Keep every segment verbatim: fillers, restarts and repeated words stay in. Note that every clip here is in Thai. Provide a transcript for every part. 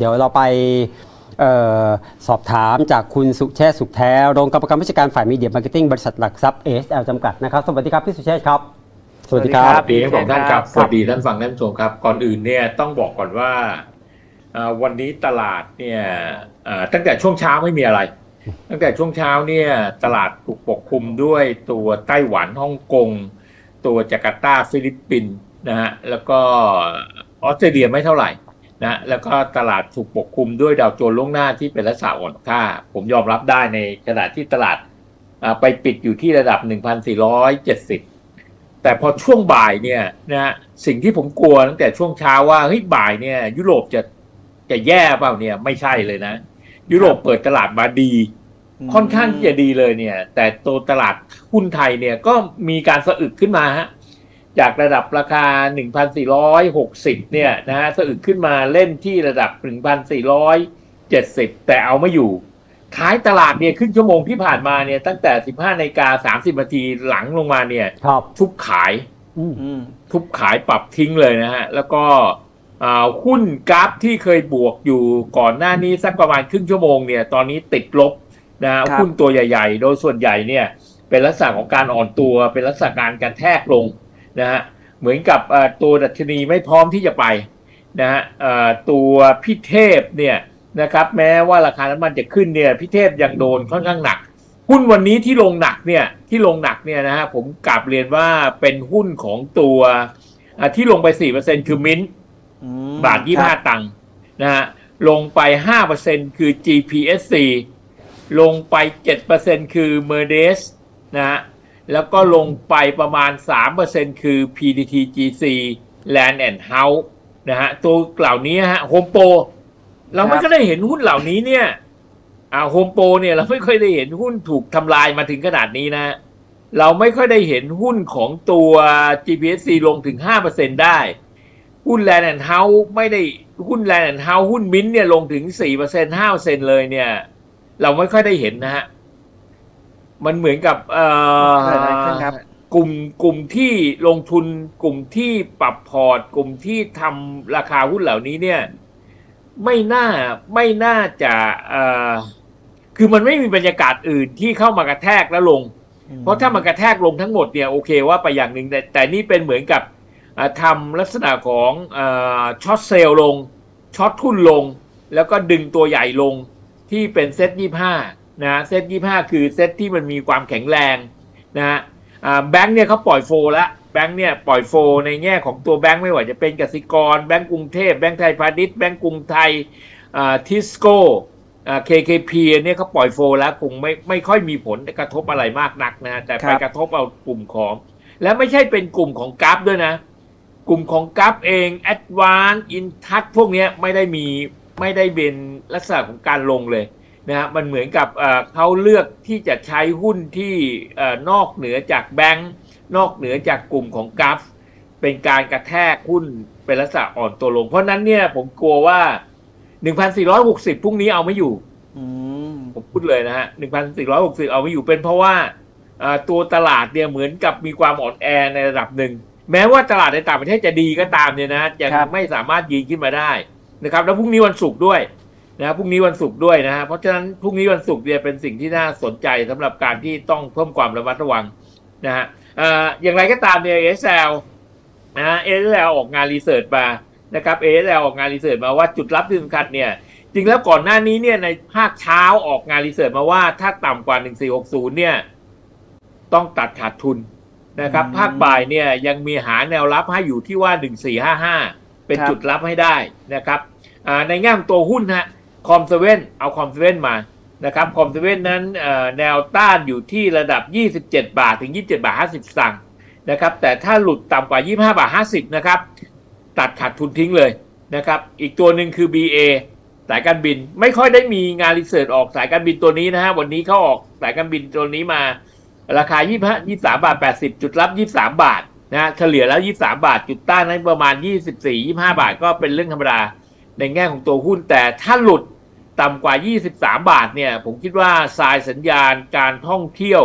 เดี๋ยวเราไปสอบถามจากคุณสุเชษฐ์สุขแท้รองกรรมการผู้จัดการฝ่ายมีเดียมาร์เก็ตติ้งบริษัทหลักทรัพย์ เอ เอส แอล จำกัดนะครับสวัสดีครับพี่สุเชษฐ์ครับสวัสดีครับสวัสดีทั้งสองท่านครับสวัสดีท่านฟังท่านชมครับก่อนอื่นเนี่ยต้องบอกก่อนว่าวันนี้ตลาดเนี่ยตั้งแต่ช่วงเช้าไม่มีอะไรตั้งแต่ช่วงเช้าเนี่ยตลาดถูกปกคลุมด้วยตัวไต้หวันฮ่องกงตัวจาการ์ตาฟิลิปปินส์นะฮะแล้วก็ออสเตรเลียไม่เท่าไหร่นะแล้วก็ตลาดถูกปกคลุมด้วยดาวโจนส์ล่วงหน้าที่เป็นลักษณะอ่อนค่าผมยอมรับได้ในขณะที่ตลาดไปปิดอยู่ที่ระดับ หนึ่งพันสี่ร้อยเจ็ดสิบ แต่พอช่วงบ่ายเนี่ยนะสิ่งที่ผมกลัวตั้งแต่ช่วงเช้าว่าเฮ้ยบ่ายเนี่ยยุโรปจะจะแย่เปล่าเนี่ยไม่ใช่เลยนะยุโรปเปิดตลาดมาดีค่อนข้างจะดีเลยเนี่ยแต่ตัวตลาดหุ้นไทยเนี่ยก็มีการสะอึกขึ้นมาฮะจากระดับราคา หนึ่งพันสี่ร้อยหกสิบ เนี่ยนะฮะสะอึกขึ้นมาเล่นที่ระดับ หนึ่งพันสี่ร้อยเจ็ดสิบ แต่เอาไม่อยู่ท้ายตลาดเนี่ยครึ่งชั่วโมงที่ผ่านมาเนี่ยตั้งแต่ สิบห้านาฬิกาสามสิบนาทีหลังลงมาเนี่ยทุบขายทุบขายปรับทิ้งเลยนะฮะแล้วก็หุ้นกราฟที่เคยบวกอยู่ก่อนหน้านี้สักประมาณครึ่งชั่วโมงเนี่ยตอนนี้ติดลบนะหุ้นตัวใหญ่ๆโดยส่วนใหญ่เนี่ยเป็นลักษณะของการอ่อนตัวเป็นลักษณะการกระแทกลงนะฮะเหมือนกับตัวดัชนีไม่พร้อมที่จะไปนะฮะตัวพี่เทพเนี่ยนะครับแม้ว่าราคาน้ำมันจะขึ้นเนี่ยพี่เทพยังโดนค่อนข้างหนักหุ้นวันนี้ที่ลงหนักเนี่ยที่ลงหนักเนี่ยนะฮะผมกลับเรียนว่าเป็นหุ้นของตัวที่ลงไป สี่เปอร์เซ็นต์ คือมิ้นบาทยี่สิบห้าตังค์นะฮะลงไป ห้าเปอร์เซ็นต์ คือ จี พี เอส ซี ลงไป เจ็ดเปอร์เซ็นต์ คือ Mercedes นะฮะแล้วก็ลงไปประมาณ สามเปอร์เซ็นต์ คือ พี ที ที จี ซี Land and House นะฮะตัวเหล่านี้ฮะโฮมโปรเราไม่ก็ได้เห็นหุ้นเหล่านี้เนี่ยอ่าโฮมโปรเนี่ยเราไม่ค่อยได้เห็นหุ้นถูกทำลายมาถึงขนาดนี้นะเราไม่ค่อยได้เห็นหุ้นของตัว จี พี เอส ซี ลงถึง ห้าเปอร์เซ็นต์ ได้หุ้น Land and House ไม่ได้หุ้น Land and House หุ้นมิ้นเนี่ยลงถึง สี่เปอร์เซ็นต์ ห้าเปอร์เซ็นต์ เลยเนี่ยเราไม่ค่อยได้เห็นนะฮะมันเหมือนกับเอ่อกลุ่มกลุ่มที่ลงทุนกลุ่มที่ปรับพอร์ตกลุ่มที่ทำราคาหุ้นเหล่านี้เนี่ยไม่น่าไม่น่าจะเอ่อคือมันไม่มีบรรยากาศอื่นที่เข้ามากระแทกแล้วลงเพราะถ้ามากระแทกลงทั้งหมดเนี่ยโอเคว่าไปอย่างหนึ่งแต่แต่นี่เป็นเหมือนกับทำลักษณะของช็อตเซลล์ลงช็อตทุนลงแล้วก็ดึงตัวใหญ่ลงที่เป็นเซ็ตยี่สิบห้านะเซ็ตยี่สิบห้าคือเซ็ตที่มันมีความแข็งแรงนะแบงค์เนี่ยเขาปล่อยโฟละแบงค์เนี่ยปล่อยโฟในแง่ของตัวแบงค์ไม่ว่าจะเป็นกสิกรแบงค์กรุงเทพแบงค์ไทยพาณิชย์แบงค์กรุงไทยทิสโก้เคเคพีเนี่ยเขาปล่อยโฟแล้วคงไม่ไม่ค่อยมีผลกระทบอะไรมากนักนะแต่ไปกระทบเอากลุ่มของและไม่ใช่เป็นกลุ่มของกราฟด้วยนะกลุ่มของกราฟเองแอดวานซ์อินทัชพวกนี้ไม่ได้มีไม่ได้เป็นลักษณะของการลงเลยนะฮะมันเหมือนกับเขาเลือกที่จะใช้หุ้นที่นอกเหนือจากแบงค์นอกเหนือจากกลุ่มของกราฟเป็นการกระแทกหุ้นเป็นลักษณะอ่อนตัวลงเพราะนั้นเนี่ยผมกลัวว่า หนึ่งพันสี่ร้อยหกสิบ พรุ่งนี้เอาไม่อยู่ผมพูดเลยนะฮะ หนึ่งพันสี่ร้อยหกสิบ เอาไม่อยู่เป็นเพราะว่าตัวตลาดเนี่ยเหมือนกับมีความอ่อนแอในระดับหนึ่งแม้ว่าตลาดในต่างประเทศจะดีก็ตามเนี่ยนะยังไม่สามารถยืนขึ้นมาได้นะครับแล้วพรุ่งนี้วันศุกร์ด้วยนะพรุ่งนี้วันศุกร์ด้วยนะฮะเพราะฉะนั้นพรุ่งนี้วันศุกร์เนี่ยเป็นสิ่งที่น่าสนใจสำหรับการที่ต้องเพิ่มความระมัดระวังนะฮะอย่างไรก็ตามเนี่ย เอ เอส แอล นะ เอ เอส แอล ออกงานรีเสิร์ชมานะครับ เอ เอส แอล ออกงานรีเสิร์ชมาว่าจุดรับที่สำคัญเนี่ยจริงแล้วก่อนหน้านี้เนี่ยในภาคเช้าออกงานรีเสิร์ชมาว่าถ้าต่ำกว่าหนึ่งพันสี่ร้อยหกสิบเนี่ยต้องตัดขาดทุนนะครับภาคบ่ายเนี่ยยังมีหาแนวรับให้อยู่ที่ว่าหนึ่งพันสี่ร้อยห้าสิบห้าเป็นจุดรับให้ได้นะครับในแง่ของตัวหุ้นฮะคอมเซเว่นเอาคอมเซเว่นมานะครับคอมเซเว่นนั้นแนวต้านอยู่ที่ระดับยี่สิบเจ็ดบาทถึงยี่สิบเจ็ดบาทห้าสิบสตางค์นะครับแต่ถ้าหลุดต่ำกว่ายี่สิบห้าบาทห้าสิบนะครับตัดขาดทุนทิ้งเลยนะครับอีกตัวหนึ่งคือ บี เอ สายการบินไม่ค่อยได้มีงานรีเสิร์ชออกสายการบินตัวนี้นะฮะวันนี้เขาออกสายการบินตัวนี้มาราคายี่สิบสามบาทแปดสิบจุดรับยี่สิบสามบาทนะเฉลี่ยแล้วยี่สิบสามบาทจุดต้านนั้นประมาณยี่สิบสี่ยี่สิบห้าบาทก็เป็นเรื่องธรรมดาในแง่ของตัวหุ้นแต่ถ้าหลุดต่ำกว่ายี่สิบสามบาทเนี่ยผมคิดว่าสายสัญญาณการท่องเที่ยว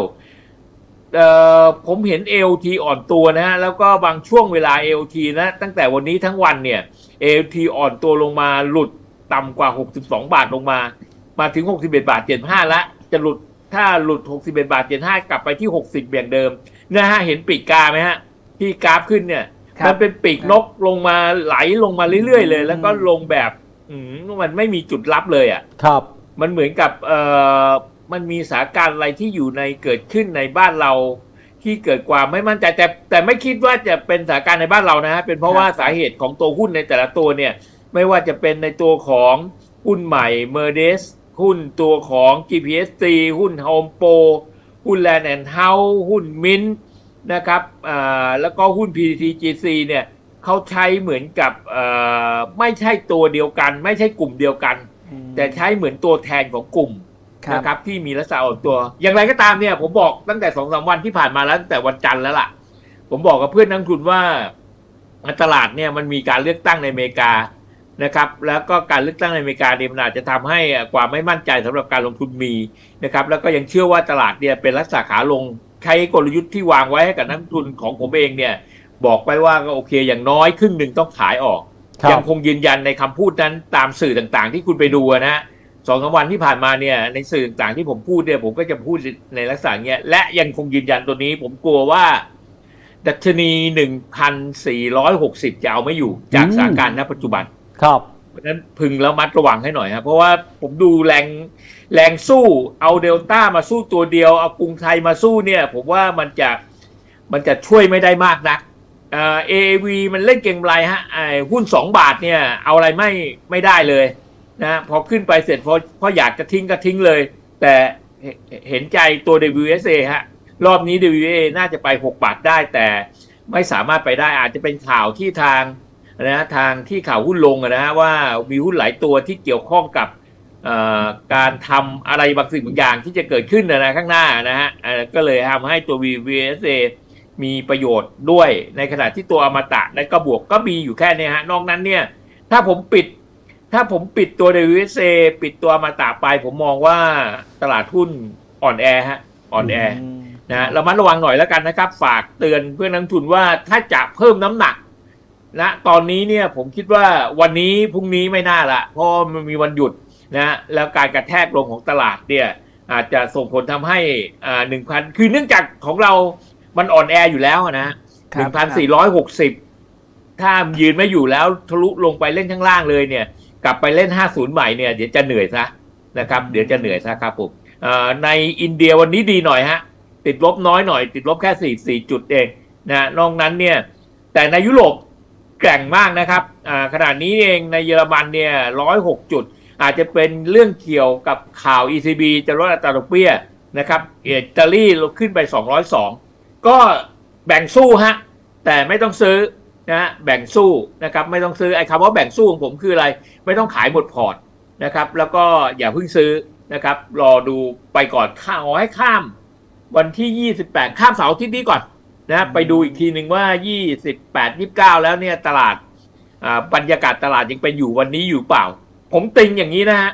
เอ่อผมเห็น เอ โอ ที อ่อนตัวนะฮะแล้วก็บางช่วงเวลา เอ โอ ที นะตั้งแต่วันนี้ทั้งวันเนี่ย เอ โอ ที อ่อนตัวลงมาหลุด ต่ำกว่าหกสิบสองบาทลงมามาถึงหกสิบเอ็ดบาทเจ็ดสิบห้าละจะหลุดถ้าหลุดหกสิบเอ็ดบาทเจ็ดสิบห้ากลับไปที่หกสิบเบี่ยงเดิมนะฮะเห็นปีกกาไหมฮะที่กราฟขึ้นเนี่ยมันเป็นปีกนกลงมาไหลลงมาเรื่อยๆเลยแล้วก็ลงแบบอืมมันไม่มีจุดลับเลยอ่ะครับมันเหมือนกับเอ่อมันมีสถานการณ์อะไรที่อยู่ในเกิดขึ้นในบ้านเราที่เกิดความไม่มั่นใจแต่แต่ไม่คิดว่าจะเป็นสถานการณ์ในบ้านเรานะฮะเป็นเพราะว่าสาเหตุของตัวหุ้นในแต่ละตัวเนี่ยไม่ว่าจะเป็นในตัวของหุ้นใหม่ Mercedes หุ้นตัวของ จี พี เอส ซี หุ้น Home Pro หุ้น Land and House หุ้น Mint นะครับอ่าแล้วก็หุ้น พี ที ที จี ซี เนี่ยเขาใช้เหมือนกับไม่ใช่ตัวเดียวกันไม่ใช่กลุ่มเดียวกันแต่ใช้เหมือนตัวแทนของกลุ่มนะครับที่มีลักษณะออกตัวอย่างไรก็ตามเนี่ยผมบอกตั้งแต่ สองสาม วันที่ผ่านมาแล้วตั้งแต่วันจันทร์แล้วล่ะผมบอกกับเพื่อนนักลงทุนว่าตลาดเนี่ยมันมีการเลือกตั้งในอเมริกานะครับแล้วก็การเลือกตั้งในอเมริกาเนี่ยมันอาจจะทำให้ความไม่มั่นใจสำหรับการลงทุนมีนะครับแล้วก็ยังเชื่อว่าตลาดเนี่ยเป็นลักษณะขาลงใช้กลยุทธ์ที่วางไว้ให้กับนักลงทุนของผมเองเนี่ยบอกไปว่าก็โอเคอย่างน้อยครึ่งหนึ่งต้องขายออกยังคงยืนยันในคำพูดนั้นตามสื่อต่างๆที่คุณไปดูนะสองสามวันที่ผ่านมาเนี่ยในสื่อต่างๆที่ผมพูดเนี่ยผมก็จะพูดในลักษณะเนี้ยและยังคงยืนยันตัวนี้ผมกลัวว่าดัชนี หนึ่งพันสี่ร้อยหกสิบ จะเอาไม่อยู่จากสถานการณ์ณปัจจุบันครับเพราะฉะนั้นพึงแล้วมัดระวังให้หน่อยครับเพราะว่าผมดูแรงแรงสู้เอาเดลต้ามาสู้ตัวเดียวเอากรุงไทยมาสู้เนี่ยผมว่ามันจะมันจะช่วยไม่ได้มากนักเอวีมันเล่นเก่งไรฮะไอ้หุ้นสองบาทเนี่ยเอาอะไรไม่ไม่ได้เลยนะพอขึ้นไปเสร็จพอพออยากจะทิ้งก็ทิ้งเลยแต่เห็นใจตัว ดับเบิลยู เอส เอ ฮะรอบนี้ ดับเบิลยู เอส เอ น่าจะไปหกบาทได้แต่ไม่สามารถไปได้อาจจะเป็นข่าวที่ทางนะทางที่ข่าวหุ้นลงนะฮะว่ามีหุ้นหลายตัวที่เกี่ยวข้องกับการทำอะไรบางสิ่งบางอย่างที่จะเกิดขึ้นนะข้างหน้านะฮะก็เลยทำให้ตัว วี เอส เอ มีประโยชน์ด้วยในขณะที่ตัวอมตะและก็บวกก็มีอยู่แค่นี้ฮะนอกนั้นเนี่ยถ้าผมปิดถ้าผมปิดตัว ดับเบิลยู เอส เอ ปิดตัวอมตะไปผมมองว่าตลาดหุ้นอ่อนแอฮะอ่อนแอนะเรามาระวังหน่อยแล้วกันนะครับฝากเตือนเพื่อนนักทุนว่าถ้าจะเพิ่มน้ำหนักนะตอนนี้เนี่ยผมคิดว่าวันนี้พรุ่งนี้ไม่น่าละเพราะมันมีวันหยุดนะแล้วการกระแทกลงของตลาดเนี่ยอาจจะส่งผลทำให้อ่าหนึ่งพันคือเนื่องจากของเรามันอ่อนแออยู่แล้วนะหนึ่งพันสี่ร้อยหกสิบถ้ายืนไม่อยู่แล้วทะลุลงไปเล่นข้างล่างเลยเนี่ยกลับไปเล่นห้าศูนย์ใหม่เนี่ยเดี๋ยวจะเหนื่อยซะนะครับเดี๋ยวจะเหนื่อยซะครับผมในอินเดียวันนี้ดีหน่อยฮะติดลบน้อยหน่อยติดลบแค่สี่สี่จุดเองนะนอกนั้นเนี่ยแต่ในยุโรปแกร่งมากนะครับขณะนี้เองในเยอรมันเนี่ยร้อยหกจุดอาจจะเป็นเรื่องเกี่ยวกับข่าว อี ซี บี จะลดอัตราดอกเบี้ยนะครับอิตาลีลดขึ้นไปสองร้อยสองก็แบ่งสู้ฮะแต่ไม่ต้องซื้อนะแบ่งสู้นะครับไม่ต้องซื้อไอ้คำว่าแบ่งสู้ของผมคืออะไรไม่ต้องขายหมดพอร์ตนะครับแล้วก็อย่าเพิ่งซื้อนะครับรอดูไปก่อนข้าเอาให้ข้ามวันที่ยี่สิบแปดข้ามเสาร์อาทิตย์นี้ก่อนนะไปดูอีกทีหนึ่งว่ายี่สิบแปด ยี่สิบเก้าแล้วเนี่ยตลาดอ่าบรรยากาศตลาดยังเป็นอยู่วันนี้อยู่เปล่าผมติงอย่างนี้นะฮะ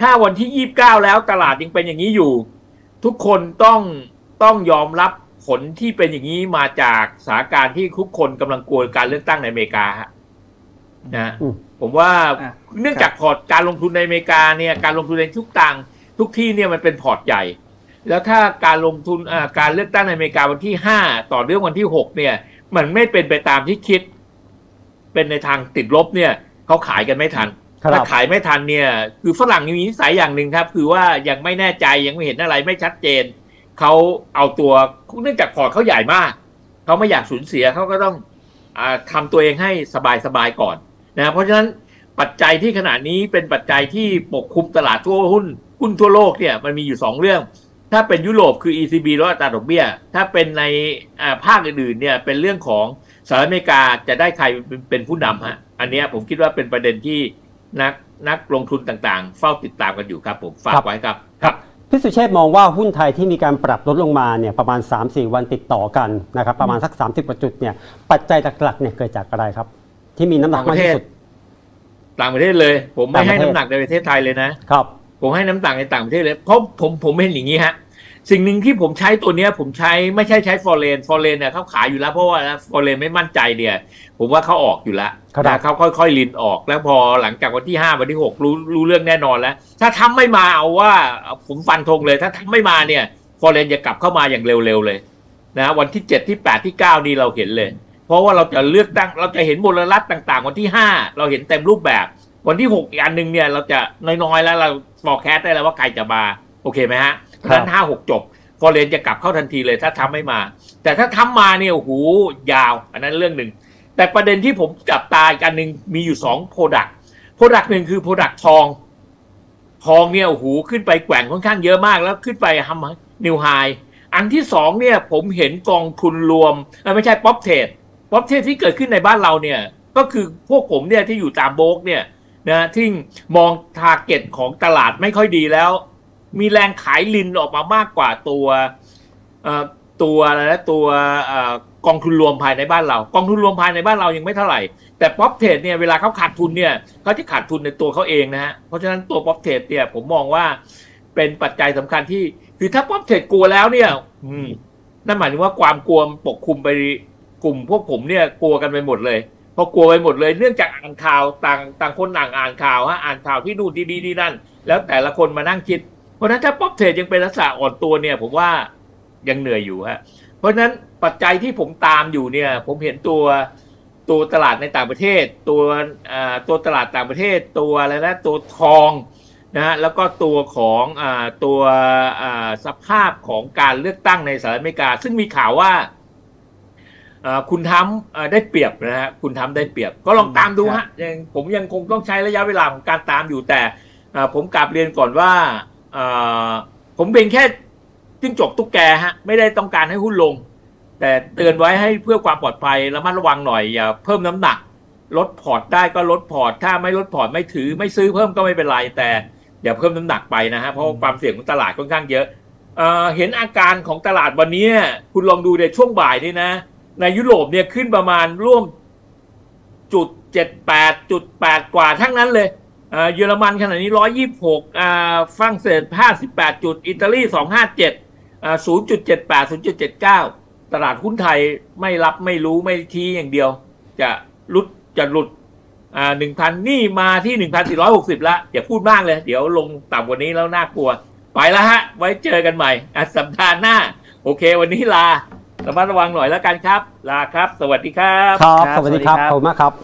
ถ้าวันที่ยี่สิบเก้าแล้วตลาดยังเป็นอย่างนี้อยู่ทุกคนต้องต้องยอมรับผลที่เป็นอย่างนี้มาจากสถานการณ์ที่ทุกคนกำลังกลัวการเลือกตั้งในอเมริกาฮะนะผมว่าเนื่องจากพอร์ตการลงทุนในอเมริกาเนี่ยการลงทุนในทุกต่างทุกที่เนี่ยมันเป็นพอร์ตใหญ่แล้วถ้าการลงทุนการเลือกตั้งในอเมริกาวันที่ห้าต่อเรื่องวันที่หกเนี่ยมันไม่เป็นไปตามที่คิดเป็นในทางติดลบเนี่ยเขาขายกันไม่ทันถ้าขายไม่ทันเนี่ยคือฝรั่งมีนิสัยอย่างหนึ่งครับคือว่ายังไม่แน่ใจยังไม่เห็นอะไรไม่ชัดเจนเขาเอาตัวเนื่องจากพอร์ตเขาใหญ่มากเขาไม่อยากสูญเสียเขาก็ต้องอทำตัวเองให้สบายๆก่อนนะเพราะฉะนั้นปัจจัยที่ขณะนี้เป็นปัจจัยที่ปกคลุมตลาดทั่วหุ้นหุ้นทั่วโลกเนี่ยมันมีอยู่สองเรื่องถ้าเป็นยุโรปคือ อี ซี บี ลดอัตราดอกเบี้ยถ้าเป็นในภาคอื่นๆเนี่ยเป็นเรื่องของสหรัฐอเมริกาจะได้ใครเป็นผู้นำฮะอันนี้ผมคิดว่าเป็นประเด็นที่นักนักลงทุนต่างๆเฝ้าติดตามกันอยู่ครับผมฝากไว้ครับครับพี่สุเชษฐ์มองว่าหุ้นไทยที่มีการปรับลดลงมาเนี่ยประมาณ สามถึงสี่ วันติดต่อกันนะครับประมาณสักสามสิบกว่าจุดเนี่ยปัจจัยหลักๆเนี่ยเกิดจากอะไรครับที่มีน้ำหนักมากที่สุดต่างประเทศเลยผมไม่ให้น้ำหนักในประเทศไทยเลยนะครับผมให้น้ำหนักในต่างประเทศเลยเพราะผมผมเห็นอย่างนี้ฮะ สิ่งหนึ่งที่ผมใช้ตัวเนี้ยผมใช้ไม่ใช่ใช้ฟอร์เรนฟอร์เรนเนี่ยเขาขายอยู่แล้วเพราะว่าฟอร์เรนไม่มั่นใจเนี่ยผมว่าเขาออกอยู่แล้วนะเขาค่อยๆลินออกแล้วพอหลังจากวันที่ห้าวันที่หกรู้รู้เรื่องแน่นอนแล้วถ้าทำไม่มาเอาว่าผมฟันธงเลยถ้าทำไม่มาเนี่ยฟอร์เรนจะกลับเข้ามาอย่างเร็วๆเลยนะวันที่เจ็ดที่แปดที่เก้านี่เราเห็นเลยเพราะว่าเราจะเลือกตั้งเราจะเห็นมลรัฐต่างๆวันที่ห้าเราเห็นเต็มรูปแบบวันที่หกอีกอันหนึ่งเนี่ยเราจะน้อยๆแล้วเราฟอร์แคสต์ได้แล้วว่าใครจะมาโอเคไหมฮะด้านห้าหกจบฟอร์เรนจะกลับเข้าทันทีเลยถ้าทำไม่มาแต่ถ้าทำมาเนี่ยโอ้โหยาวอันนั้นเรื่องหนึ่งแต่ประเด็นที่ผมจับตากันหนึ่งมีอยู่สองโปรดักต์โปรดักต์หนึ่งคือโปรดักต์ทองทองเนี่ยโอ้โหขึ้นไปแกว่งค่อนข้างเยอะมากแล้วขึ้นไปทำนิวไฮอันที่สองเนี่ยผมเห็นกองทุนรวมไม่ใช่ป๊อปเทรดป๊อปเทรดที่เกิดขึ้นในบ้านเราเนี่ยก็คือพวกผมเนี่ยที่อยู่ตามโบกเนี่ยนะที่มองทาร์เก็ตของตลาดไม่ค่อยดีแล้วมีแรงขายลินออกมามากกว่าตัวตัวอะไรนะตัวกองทุนรวมภายในบ้านเรากองทุนรวมภายในบ้านเรายังไม่เท่าไหร่แต่ป๊อปเทรดเนี่ยเวลาเขาขาดทุนเนี่ยเขาจะขาดทุนในตัวเขาเองนะฮะเพราะฉะนั้นตัวป๊อปเทรดเนี่ยผมมองว่าเป็นปัจจัยสำคัญที่คือถ้าป๊อปเทรดกลัวแล้วเนี่ยนั่นหมายถึงว่าความกลัวปกคลุมไปกลุ่มพวกผมเนี่ยกลัวกันไปหมดเลยพอกลัวไปหมดเลยเนื่องจากอ่านข่าวต่างต่างคนต่างอ่านข่าวฮะอ่านข่าวที่นู่นที่นี่ที่นั่นแล้วแต่ละคนมานั่งคิดเพราะฉะนั้นถ้าป๊อปเทรดยังเป็นลักษณะอ่อนตัวเนี่ยผมว่ายังเหนื่อยอยู่ฮะเพราะฉะนั้นปัจจัยที่ผมตามอยู่เนี่ยผมเห็นตัวตัวตลาดในต่างประเทศตัวอ่าตัวตลาดต่างประเทศตัวอะไรนะตัวทองนะฮะแล้วก็ตัวของอ่าตัวอ่าสภาพของการเลือกตั้งในสหรัฐอเมริกาซึ่งมีข่าวว่าคุณทำได้เปรียบนะฮะคุณทำได้เปรียบก็ลองตามดูฮะยังผมยังคงต้องใช้ระยะเวลาของการตามอยู่แต่ผมกลับเรียนก่อนว่าผมเป็นแค่จิ้งจกตุ๊กแกฮะไม่ได้ต้องการให้หุ้นลงแต่เตือนไว้ให้เพื่อความปลอดภัยระมัดระวังหน่อยอย่าเพิ่มน้ำหนักลดพอร์ตได้ก็ลดพอร์ตถ้าไม่ลดพอร์ตไม่ถือไม่ซื้อเพิ่มก็ไม่เป็นไรแต่อย่าเพิ่มน้ำหนักไปนะฮะเพราะความเสี่ยงของตลาดค่อนข้างเยอะเห็นอาการของตลาดวันนี้คุณลองดูในช่วงบ่ายนี่นะในยุโรปเนี่ยขึ้นประมาณร่วมจุดเจ็ดแปดจุดแปดกว่าทั้งนั้นเลยเยอรมันขณะนี้ร้อยยี่สิบหกฝรั่งเศสห้าสิบแปดจุดอิตาลีสองห้าเจ็ดศูนย์จุดเจ็ดแปดศูนย์จุดเจ็ดเก้าตลาดหุ้นไทยไม่รับไม่รู้ไม่ทีอย่างเดียวจะลุดจะหลุดหนึ่งพันนี่มาที่หนึ่งพันสี่ร้อยหกสิบละอย่าพูดมากเลยเดี๋ยวลงต่ำกว่านี้แล้วน่ากลัวไปแล้วฮะไว้เจอกันใหม่สัปดาห์หน้าโอเควันนี้ลาระมัดระวังหน่อยแล้วกันครับลาครับสวัสดีครับครับสวัสดีครับขอบคุณมากครับ